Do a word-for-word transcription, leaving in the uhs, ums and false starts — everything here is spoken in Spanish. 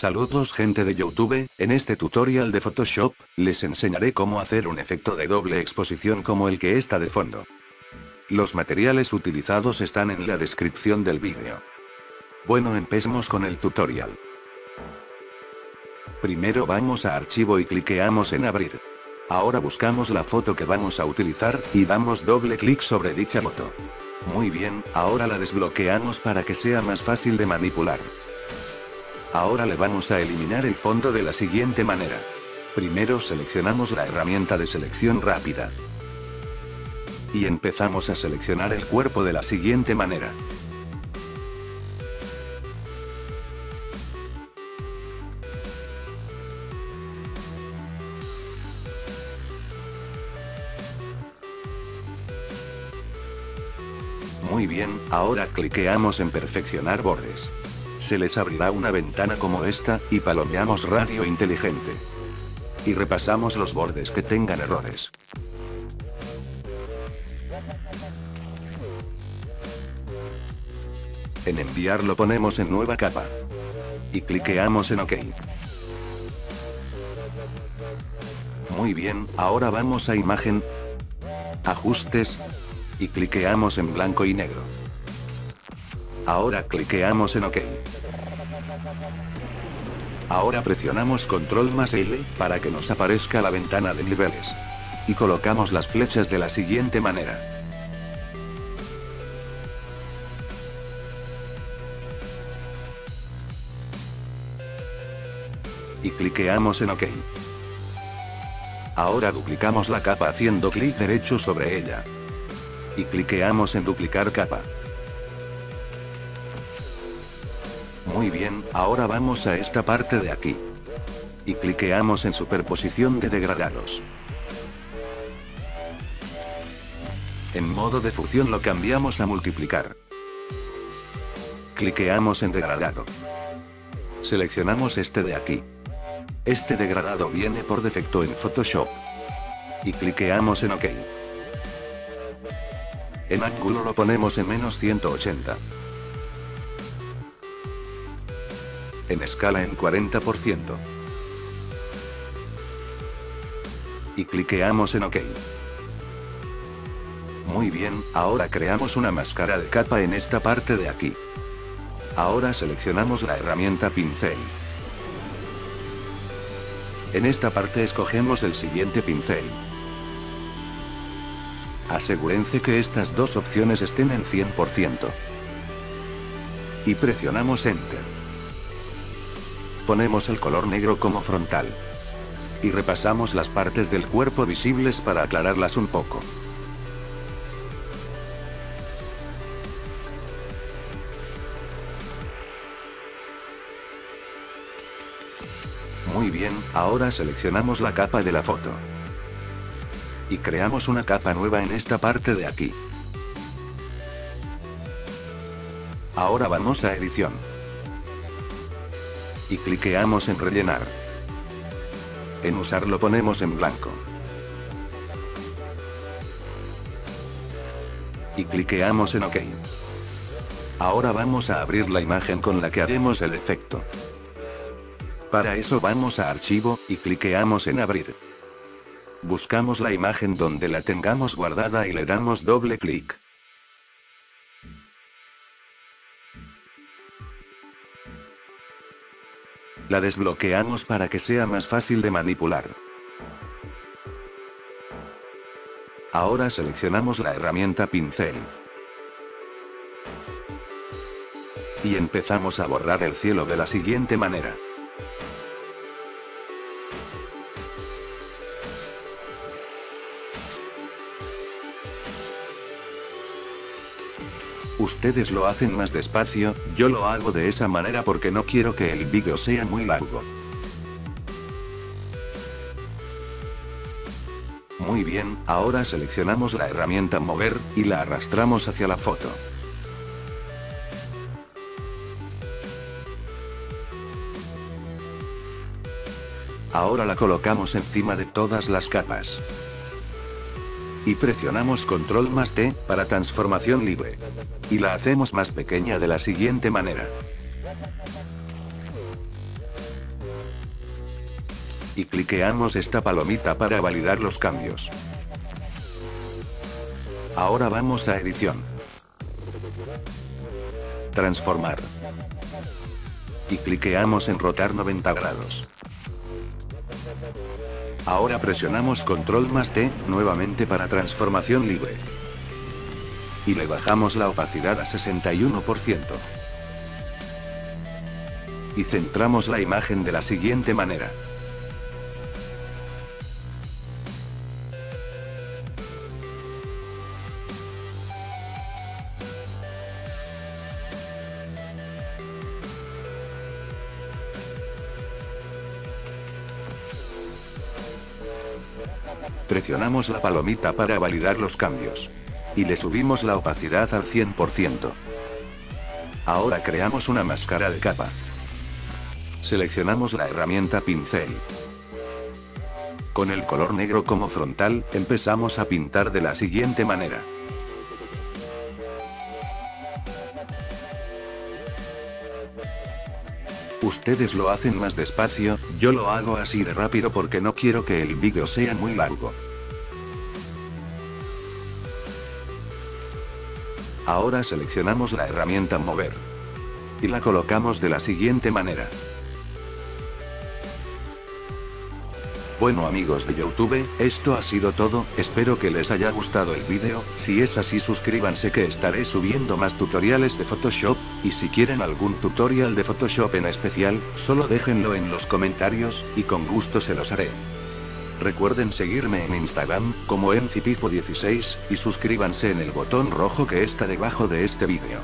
Saludos gente de YouTube, en este tutorial de Photoshop, les enseñaré cómo hacer un efecto de doble exposición como el que está de fondo. Los materiales utilizados están en la descripción del vídeo. Bueno, empecemos con el tutorial. Primero vamos a archivo y cliqueamos en abrir. Ahora buscamos la foto que vamos a utilizar, y damos doble clic sobre dicha foto. Muy bien, ahora la desbloqueamos para que sea más fácil de manipular. Ahora le vamos a eliminar el fondo de la siguiente manera. Primero seleccionamos la herramienta de selección rápida. Y empezamos a seleccionar el cuerpo de la siguiente manera. Muy bien, ahora cliqueamos en perfeccionar bordes. Se les abrirá una ventana como esta, y palomeamos radio inteligente. Y repasamos los bordes que tengan errores. En enviar lo ponemos en nueva capa. Y cliqueamos en OK. Muy bien, ahora vamos a imagen, ajustes, y cliqueamos en blanco y negro. Ahora cliqueamos en OK. Ahora presionamos control más L para que nos aparezca la ventana de niveles. Y colocamos las flechas de la siguiente manera. Y cliqueamos en OK. Ahora duplicamos la capa haciendo clic derecho sobre ella. Y cliqueamos en duplicar capa. Muy bien, ahora vamos a esta parte de aquí. Y cliqueamos en superposición de degradados. En modo de fusión lo cambiamos a multiplicar. Cliqueamos en degradado. Seleccionamos este de aquí. Este degradado viene por defecto en Photoshop. Y cliqueamos en OK. En ángulo lo ponemos en menos ciento ochenta. En escala en cuarenta por ciento. Y cliqueamos en OK. Muy bien, ahora creamos una máscara de capa en esta parte de aquí. Ahora seleccionamos la herramienta pincel. En esta parte escogemos el siguiente pincel. Asegúrense que estas dos opciones estén en cien por ciento. Y presionamos Enter. Ponemos el color negro como frontal. Y repasamos las partes del cuerpo visibles para aclararlas un poco. Muy bien, ahora seleccionamos la capa de la foto. Y creamos una capa nueva en esta parte de aquí. Ahora vamos a edición. Y cliqueamos en rellenar. En usar lo ponemos en blanco. Y cliqueamos en OK. Ahora vamos a abrir la imagen con la que haremos el efecto. Para eso vamos a archivo, y cliqueamos en abrir. Buscamos la imagen donde la tengamos guardada y le damos doble clic. La desbloqueamos para que sea más fácil de manipular. Ahora seleccionamos la herramienta pincel. Y empezamos a borrar el cielo de la siguiente manera. Ustedes lo hacen más despacio, yo lo hago de esa manera porque no quiero que el vídeo sea muy largo. Muy bien, ahora seleccionamos la herramienta mover, y la arrastramos hacia la foto. Ahora la colocamos encima de todas las capas. Y presionamos control más T para transformación libre. Y la hacemos más pequeña de la siguiente manera. y cliqueamos esta palomita para validar los cambios. Ahora vamos a edición, transformar y cliqueamos en rotar noventa grados. Ahora presionamos control más T nuevamente para transformación libre y le bajamos la opacidad a sesenta y uno por ciento. Y centramos la imagen de la siguiente manera. Presionamos la palomita para validar los cambios. Y le subimos la opacidad al cien por ciento. Ahora creamos una máscara de capa. Seleccionamos la herramienta pincel. Con el color negro como frontal, empezamos a pintar de la siguiente manera. Ustedes lo hacen más despacio, yo lo hago así de rápido porque no quiero que el vídeo sea muy largo. Ahora seleccionamos la herramienta mover. Y la colocamos de la siguiente manera. Bueno amigos de YouTube, esto ha sido todo, espero que les haya gustado el vídeo, si es así suscríbanse que estaré subiendo más tutoriales de Photoshop, y si quieren algún tutorial de Photoshop en especial, solo déjenlo en los comentarios, y con gusto se los haré. Recuerden seguirme en Instagram, como m c pipo dieciséis, y suscríbanse en el botón rojo que está debajo de este vídeo.